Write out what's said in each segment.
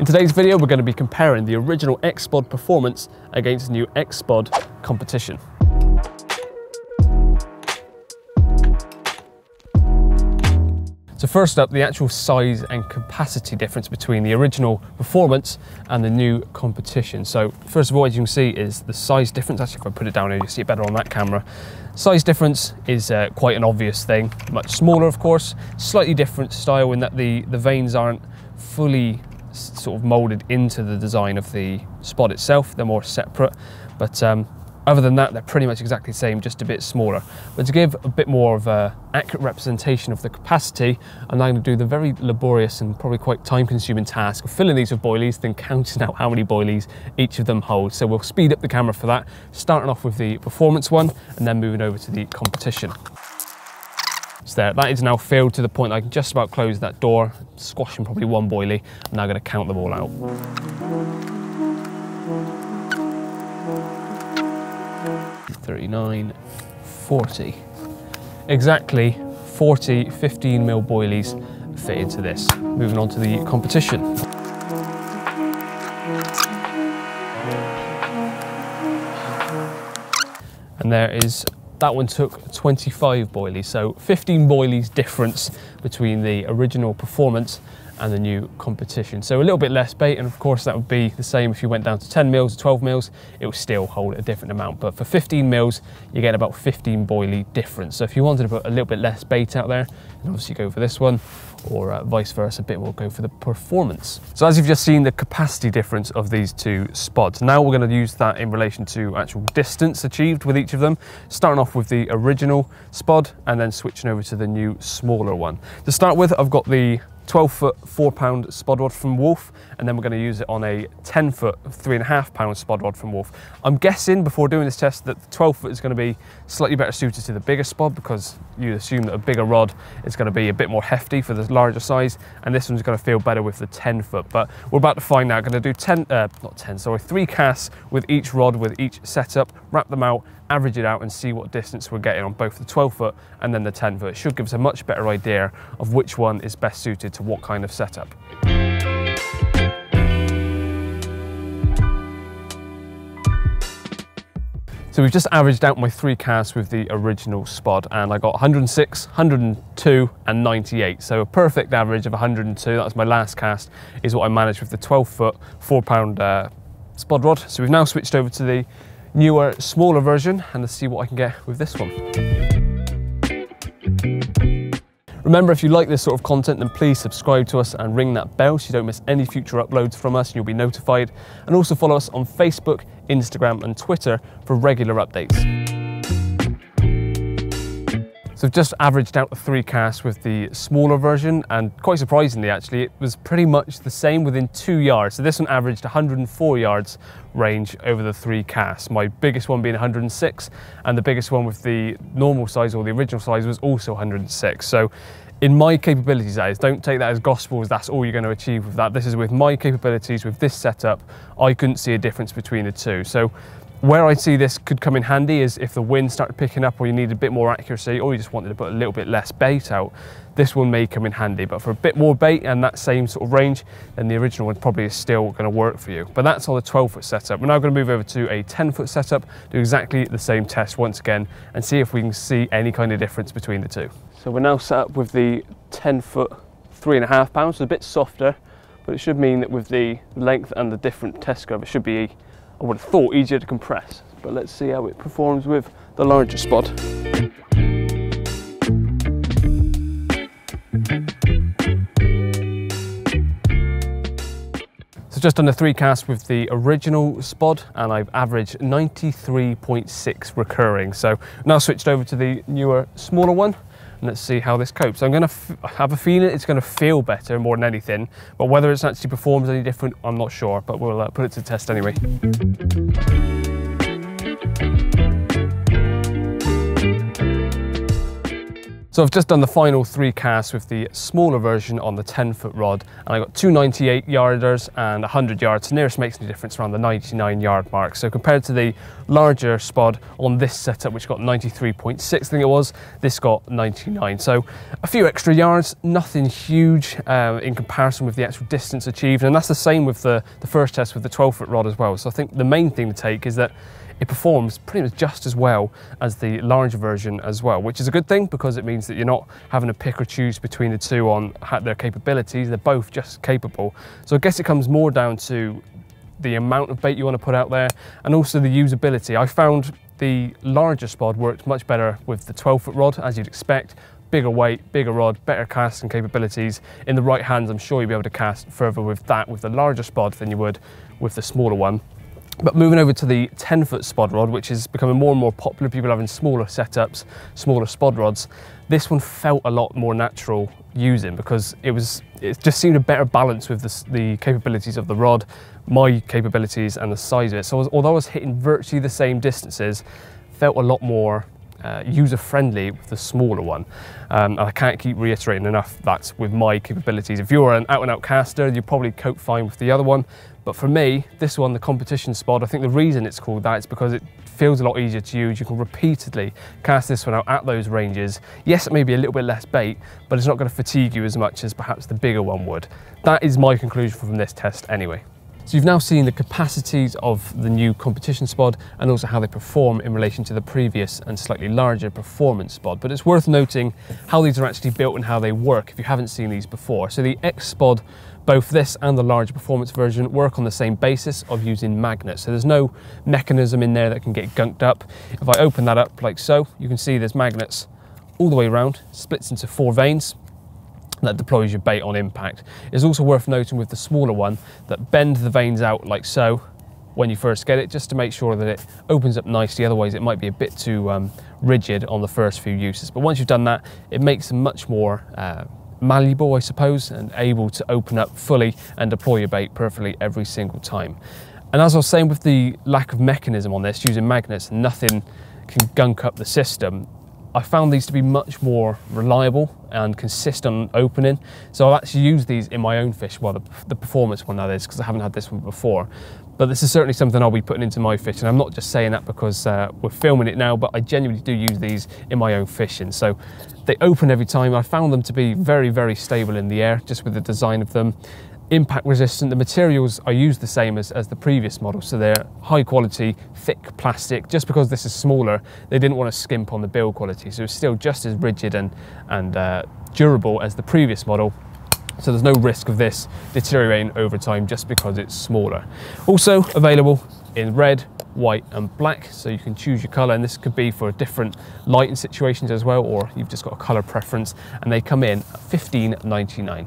In today's video, we're going to be comparing the original X-Spod Performance against the new X-Spod Competition. So first up, the actual size and capacity difference between the original Performance and the new Competition. So first of all, as you can see, is the size difference. Actually, if I put it down here, you'll see it better on that camera. Size difference is quite an obvious thing. Much smaller, of course, slightly different style in that the veins aren't fully sort of molded into the design of the spod itself. They're more separate, but other than that, they're pretty much exactly the same, just a bit smaller. But to give a bit more of an accurate representation of the capacity, I'm now going to do the very laborious and probably quite time-consuming task of filling these with boilies, then counting out how many boilies each of them holds. So we'll speed up the camera for that, starting off with the Performance one and then moving over to the Competition. So there, that is now filled to the point I can just about close that door, squashing probably one boilie. I'm now going to count them all out. 39, 40. Exactly 40 15mm boilies fit into this. Moving on to the Competition. And there is, that one took 25 boilies, so 15 boilies difference between the original Performance and the new Competition. So a little bit less bait, and of course that would be the same if you went down to 10 mils or 12 mils, it would still hold a different amount. But for 15 mils, you get about 15 boilie difference. So if you wanted to put a little bit less bait out there, then obviously go for this one, or vice versa, a bit more go for the Performance. So as you've just seen, the capacity difference of these two spods. Now we're gonna use that in relation to actual distance achieved with each of them, starting off with the original spod and then switching over to the new smaller one. To start with, I've got the 12-foot 4-pound spod rod from Wolf, and then we're going to use it on a 10-foot 3.5-pound spod rod from Wolf. I'm guessing before doing this test that the 12-foot is going to be slightly better suited to the bigger spod, because you assume that a bigger rod is going to be a bit more hefty for the larger size, and this one's going to feel better with the 10-foot. But we're about to find out. I'm going to do 3 casts with each rod, with each setup, wrap them out, average it out and see what distance we're getting on both the 12-foot and then the 10-foot. It should give us a much better idea of which one is best suited to what kind of setup. So we've just averaged out my 3 casts with the original spod, and I got 106, 102 and 98. So a perfect average of 102, that's my last cast, is what I managed with the 12-foot 4-pound spod rod. So we've now switched over to the newer, smaller version, and let's see what I can get with this one. Remember, if you like this sort of content, then please subscribe to us and ring that bell so you don't miss any future uploads from us and you'll be notified. And also follow us on Facebook, Instagram and Twitter for regular updates. So I've just averaged out the 3 casts with the smaller version, and quite surprisingly actually, it was pretty much the same within 2 yards. So this one averaged 104 yards range over the 3 casts, my biggest one being 106, and the biggest one with the normal size or the original size was also 106. So in my capabilities, that is, don't take that as gospel as that's all you're going to achieve with that. This is with my capabilities, with this setup, I couldn't see a difference between the two. So where I see this could come in handy is if the wind started picking up, or you need a bit more accuracy, or you just wanted to put a little bit less bait out, this one may come in handy. But for a bit more bait and that same sort of range, then the original one probably is still going to work for you. But that's on the 12-foot setup. We're now going to move over to a 10-foot setup, do exactly the same test once again, and see if we can see any kind of difference between the two. So we're now set up with the 10-foot 3.5 pounds, so a bit softer, but it should mean that with the length and the different test curve, it should be, I would have thought, easier to compress. But let's see how it performs with the larger spod. So just under 3 casts with the original spod, and I've averaged 93.6 recurring. So now switched over to the newer, smaller one. And let's see how this copes. I'm going to have a feeling it's going to feel better more than anything, but whether it actually performs any different, I'm not sure, but we'll put it to the test anyway. So I've just done the final three casts with the smaller version on the 10-foot rod, and I got two 98-yarders and 100 yards. The nearest makes any difference around the 99-yard mark. So compared to the larger spod on this setup, which got 93.6, I think it was, this got 99. So a few extra yards, nothing huge in comparison with the actual distance achieved. And that's the same with the first test with the 12-foot rod as well. So I think the main thing to take is that it performs pretty much just as well as the larger version as well, which is a good thing because it means that you're not having to pick or choose between the two on their capabilities. They're both just capable. So I guess it comes more down to the amount of bait you want to put out there and also the usability. I found the larger spod worked much better with the 12-foot rod, as you'd expect. Bigger weight, bigger rod, better casting capabilities. In the right hands, I'm sure you'll be able to cast further with that, with the larger spod, than you would with the smaller one. But moving over to the 10-foot spod rod, which is becoming more and more popular, people having smaller setups, smaller spod rods, this one felt a lot more natural using because it just seemed a better balance with the capabilities of the rod, my capabilities and the size of it. So although I was hitting virtually the same distances, felt a lot more user-friendly with the smaller one. And I can't keep reiterating enough that's with my capabilities. If you're an out-and-out caster, you'll probably cope fine with the other one. But for me, this one, the competition spod, I think the reason it's called that is because it feels a lot easier to use. You can repeatedly cast this one out at those ranges. Yes, it may be a little bit less bait, but it's not going to fatigue you as much as perhaps the bigger one would. That is my conclusion from this test anyway. So you've now seen the capacities of the new competition spod and also how they perform in relation to the previous and slightly larger performance spod. But it's worth noting how these are actually built and how they work if you haven't seen these before. So the X-Spod, both this and the larger performance version, work on the same basis of using magnets. So there's no mechanism in there that can get gunked up. If I open that up like so, you can see there's magnets all the way around, splits into four veins. That deploys your bait on impact. It's also worth noting with the smaller one that bend the veins out like so when you first get it, just to make sure that it opens up nicely. Otherwise it might be a bit too rigid on the first few uses. But once you've done that, it makes them much more malleable, I suppose, and able to open up fully and deploy your bait perfectly every single time. And as I was saying with the lack of mechanism on this, using magnets, nothing can gunk up the system. I found these to be much more reliable and consistent opening. So I've actually used these in my own fish, well, the performance one that is, because I haven't had this one before. But this is certainly something I'll be putting into my fish. And I'm not just saying that because we're filming it now, but I genuinely do use these in my own fishing. So they open every time. I found them to be very, very stable in the air, just with the design of them. Impact resistant, the materials I use the same as the previous model, so they're high quality, thick plastic. Just because this is smaller, they didn't want to skimp on the build quality, so it's still just as rigid and durable as the previous model. So there's no risk of this deteriorating over time just because it's smaller. Also available in red, white and black, so you can choose your colour, and this could be for different lighting situations as well, or you've just got a colour preference, and they come in at $15.99.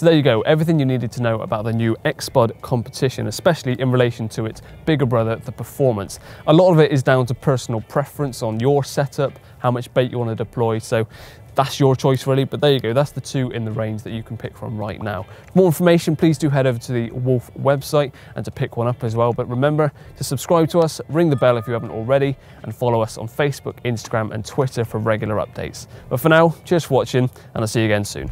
So there you go, everything you needed to know about the new X-Spod competition, especially in relation to its bigger brother, the performance. A lot of it is down to personal preference on your setup, how much bait you want to deploy, so that's your choice really, but there you go, that's the two in the range that you can pick from right now. For more information, please do head over to the Wolf website and to pick one up as well, but remember to subscribe to us, ring the bell if you haven't already, and follow us on Facebook, Instagram and Twitter for regular updates. But for now, cheers for watching, and I'll see you again soon.